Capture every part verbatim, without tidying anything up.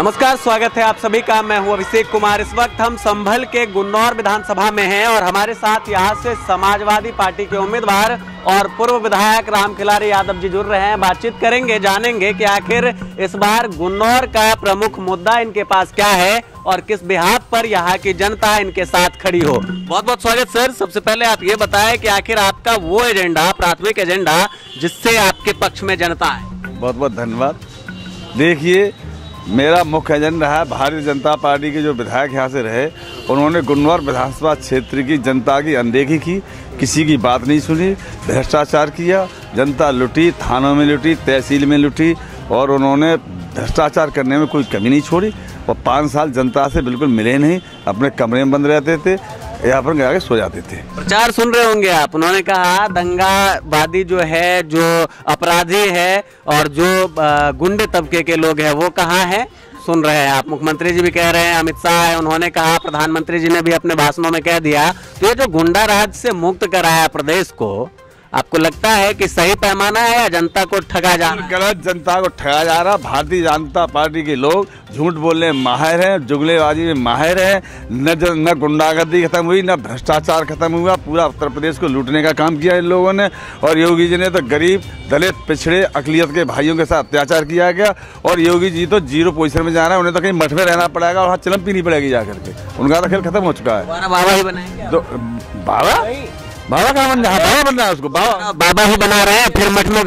नमस्कार, स्वागत है आप सभी का। मैं हूं अभिषेक कुमार। इस वक्त हम संभल के गुन्नौर विधानसभा में हैं और हमारे साथ यहां से समाजवादी पार्टी के उम्मीदवार और पूर्व विधायक रामखिलाड़ी यादव जी जुड़ रहे हैं। बातचीत करेंगे, जानेंगे कि आखिर इस बार गुन्नौर का प्रमुख मुद्दा इनके पास क्या है और किस बिहाफ पर यहाँ की जनता इनके साथ खड़ी हो। बहुत बहुत स्वागत सर। सबसे पहले आप ये बताएं कि आखिर आपका वो एजेंडा, प्राथमिक एजेंडा जिससे आपके पक्ष में जनता है। बहुत बहुत धन्यवाद। देखिए, मेरा मुख्य एजेंडा है, भारतीय जनता पार्टी के जो विधायक यहाँ से रहे उन्होंने गुन्नौर विधानसभा क्षेत्र की जनता की अनदेखी की, किसी की बात नहीं सुनी, भ्रष्टाचार किया, जनता लुटी, थानों में लुटी, तहसील में लुटी और उन्होंने भ्रष्टाचार करने में कोई कमी नहीं छोड़ी और पाँच साल जनता से बिल्कुल मिले नहीं, अपने कमरे में बंद रहते थे, यहाँ पर आके सो जाते थे। प्रचार सुन रहे होंगे आप, उन्होंने कहा दंगाबादी जो है, जो अपराधी है और जो गुंडे तबके के लोग हैं वो कहाँ हैं, सुन रहे हैं आप। मुख्यमंत्री जी भी कह रहे हैं, अमित शाह है, उन्होंने कहा, प्रधानमंत्री जी ने भी अपने भाषणों में कह दिया। तो ये जो गुंडा राज से मुक्त कराया प्रदेश को, आपको लगता है कि सही पैमाना है या जनता को ठगा जा रहा है? गलत जनता को ठगा जा रहा। भारतीय जनता पार्टी के लोग झूठ बोलने में माहिर हैं, जुगलेबाजी में माहिर हैं। न न गुंडागर्दी खत्म हुई, न भ्रष्टाचार खत्म हुआ, पूरा उत्तर प्रदेश को लूटने का काम किया इन लोगों ने। और योगी जी ने तो गरीब, दलित, पिछड़े, अकलियत के भाइयों के साथ अत्याचार किया गया और योगी जी तो जीरो पोजिशन में जा रहे हैं। उन्हें तो कहीं मठ में रहना पड़ेगा और वहाँ चलम पीनी पड़ेगी जा करके। उनका तो खेल खत्म हो चुका है। बाबा ही बनाएंगे, बाबा बाबा का बन रहा, बाबा बन रहा है उसको, बाबा बाबा ही बना रहे हैं, फिर मठ में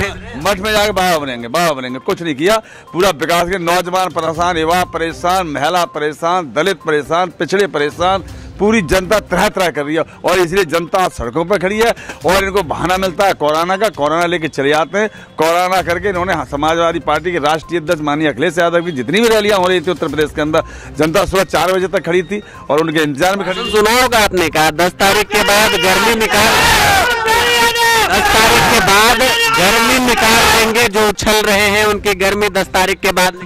मठ में जाके बाबा बनेंगे, बाबा बनेंगे। कुछ नहीं किया, पूरा विकास के। नौजवान परेशान, युवा परेशान, महिला परेशान, दलित परेशान, पिछड़े परेशान, पूरी जनता तरह तरह कर रही है और इसलिए जनता सड़कों पर खड़ी है। और इनको बहाना मिलता है कोरोना का, कोरोना लेके चले आते हैं। कोरोना करके इन्होंने समाजवादी पार्टी के राष्ट्रीय अध्यक्ष माननीय अखिलेश यादव की जितनी भी रैलियां हो रही थी उत्तर प्रदेश के अंदर, जनता सुबह चार बजे तक खड़ी थी और उनके इंतजार में खड़ी। सुना होगा आपने, कहा दस तारीख के बाद गर्मी निकाल, दस तारीख के बाद गर्मी निकाल देंगे, जो उछल रहे हैं उनकी गर्मी दस तारीख के बाद।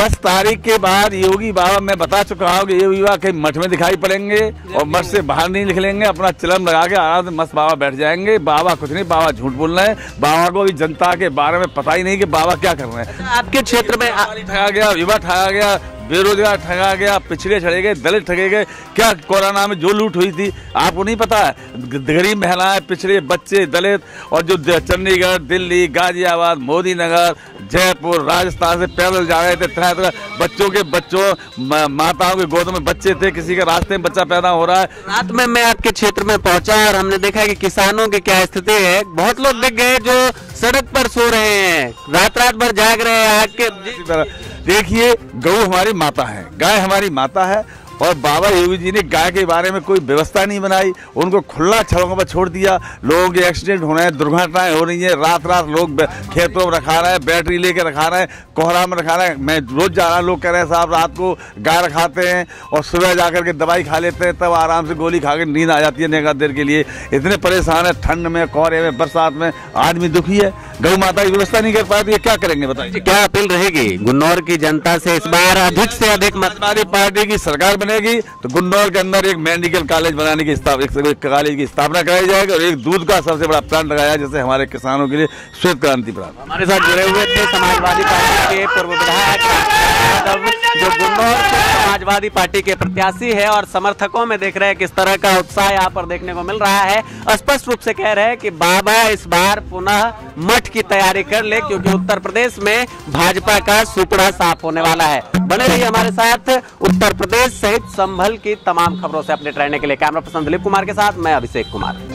दस तारीख के बाद योगी बाबा, मैं बता चुका हूँ कि योगी बाबा कहीं मठ में दिखाई पड़ेंगे और मठ से बाहर नहीं निकलेंगे, अपना चिलम लगा के आराम से मस्त बाबा बैठ जाएंगे। बाबा कुछ नहीं, बाबा झूठ बोल रहे हैं। बाबा को अभी जनता के बारे में पता ही नहीं कि बाबा क्या कर रहे हैं। आपके क्षेत्र में ठगा गया, युवा ठगा गया, बेरोजगार ठगा गया, पिछड़े ठगे गए, दलित ठगे गए। क्या कोरोना में जो लूट हुई थी आपको नहीं पता है? गरीब महिलाएं, पिछड़े बच्चे, दलित और जो चंडीगढ़, दिल्ली, गाजियाबाद, मोदी नगर, जयपुर, राजस्थान से पैदल जा रहे थे, तरह तरह बच्चों के बच्चों माताओं के गोद में बच्चे थे, किसी के रास्ते में बच्चा पैदा हो रहा है। रात में मैं आपके क्षेत्र में पहुंचा और हमने देखा कि किसानों की क्या स्थिति है। बहुत लोग दिख गए जो सड़क पर सो रहे हैं, रात रात भर जाग रहे हैं आग के। देखिए, गौ हमारी माता है, गाय हमारी माता है और बाबा योगी जी ने गाय के बारे में कोई व्यवस्था नहीं बनाई, उनको खुला सड़कों पर छोड़ दिया। लोगों के एक्सीडेंट हो रहे हैं, दुर्घटनाएं हो रही हैं, रात रात लोग खेतों में रखा रहे हैं, बैटरी लेके रखा रहे हैं, कोहरा में रखा रहे हैं। मैं रोज जा रहा, लोग कह रहे हैं साहब रात को गाय रखाते हैं और सुबह जा कर के दवाई खा लेते हैं, तब आराम से गोली खा के नींद आ जाती है नेका देर के लिए। इतने परेशान है, ठंड में, कोहरे में, बरसात में आदमी दुखी है। गौ माता की व्यवस्था नहीं कर पाए तो ये क्या करेंगे बताइए? क्या अपील रहेगी गुन्नौर की जनता से इस बार? अधिक से अधिक समाजवादी पार्टी की सरकार बनेगी तो गुन्नौर के अंदर एक मेडिकल कॉलेज बनाने की कॉलेज की स्थापना कराई जाएगी और एक दूध का सबसे बड़ा प्लांट लगाया जैसे हमारे किसानों के लिए श्वेत क्रांति प्राप्त। हमारे साथ जुड़े हुए थे समाजवादी पार्टी के पूर्व विधायक यादव, जो गुन्नौर के समाजवादी पार्टी के प्रत्याशी है और समर्थकों में देख रहे हैं किस तरह का उत्साह यहाँ पर देखने को मिल रहा है। स्पष्ट रूप से कह रहे हैं कि बाबा इस बार पुनः मठ की तैयारी कर ले क्योंकि उत्तर प्रदेश में भाजपा का सुपड़ा साफ होने वाला है। बने रहिए हमारे साथ। उत्तर प्रदेश सहित संभल की तमाम खबरों से अपडेट रहने के लिए कैमरा पर्सन दिलीप कुमार के साथ मैं अभिषेक कुमार।